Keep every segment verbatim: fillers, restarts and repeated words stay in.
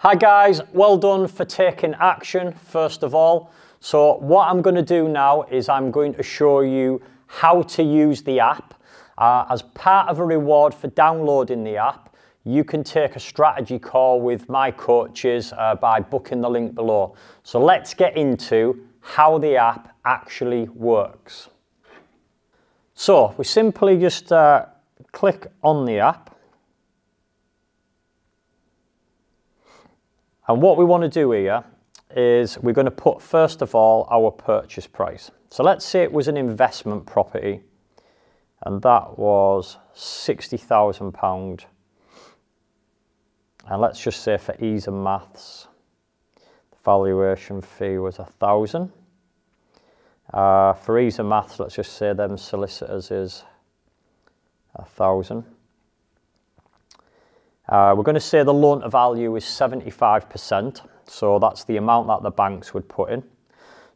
Hi guys, well done for taking action first of all. So what I'm going to do now is I'm going to show you how to use the app. Uh, as part of a reward for downloading the app, you can take a strategy call with my coaches uh, by booking the link below. So let's get into how the app actually works. So we simply just uh, click on the app. And what we want to do here is we're going to put, first of all, our purchase price. So let's say it was an investment property and that was sixty thousand pounds. And let's just say for ease of maths, the valuation fee was one thousand pounds. Uh, for ease of maths, let's just say them solicitors is one thousand pounds. Uh, we're going to say the loan to value is seventy-five percent, so that's the amount that the banks would put in.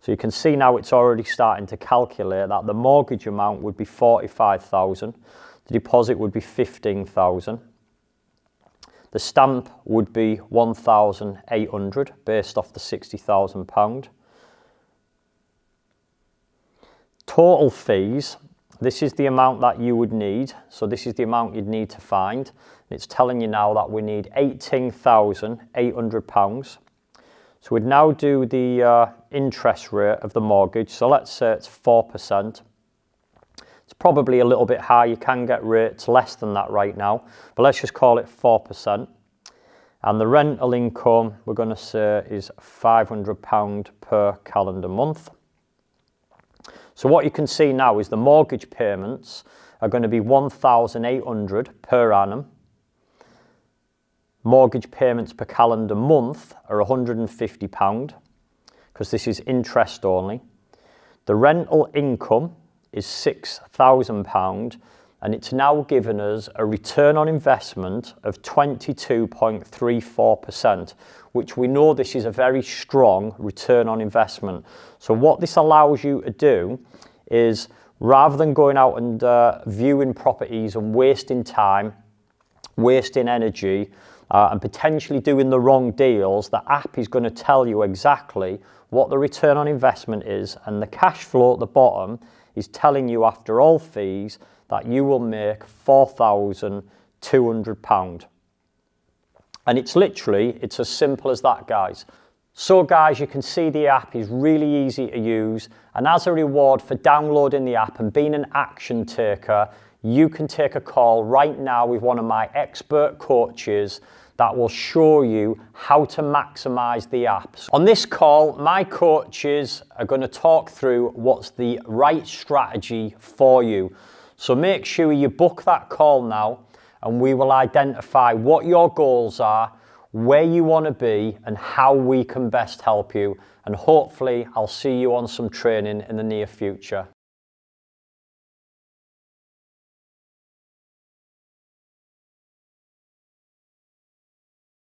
So you can see now it's already starting to calculate that the mortgage amount would be forty-five thousand, the deposit would be fifteen thousand, the stamp would be one thousand eight hundred based off the sixty thousand pounds. Total fees. This is the amount that you would need. So this is the amount you'd need to find. And it's telling you now that we need eighteen thousand eight hundred pounds. So we'd now do the uh, interest rate of the mortgage. So let's say it's four percent. It's probably a little bit high. You can get rates less than that right now, but let's just call it four percent. And the rental income we're gonna say is five hundred pounds per calendar month. So what you can see now is the mortgage payments are going to be one thousand eight hundred per annum. Mortgage payments per calendar month are one hundred and fifty pounds because this is interest only. The rental income is six thousand pounds and it's now given us a return on investment of twenty-two point three four percent, which we know this is a very strong return on investment. So what this allows you to do is, rather than going out and uh, viewing properties and wasting time, wasting energy, uh, and potentially doing the wrong deals, the app is going to tell you exactly what the return on investment is, and the cash flow at the bottom is telling you after all fees that you will make four thousand two hundred pounds. And it's literally, it's as simple as that, guys. So guys, you can see the app is really easy to use. And as a reward for downloading the app and being an action taker, you can take a call right now with one of my expert coaches that will show you how to maximize the app. On this call, my coaches are going to talk through what's the right strategy for you. So make sure you book that call now, and we will identify what your goals are, where you want to be, and how we can best help you. And hopefully I'll see you on some training in the near future.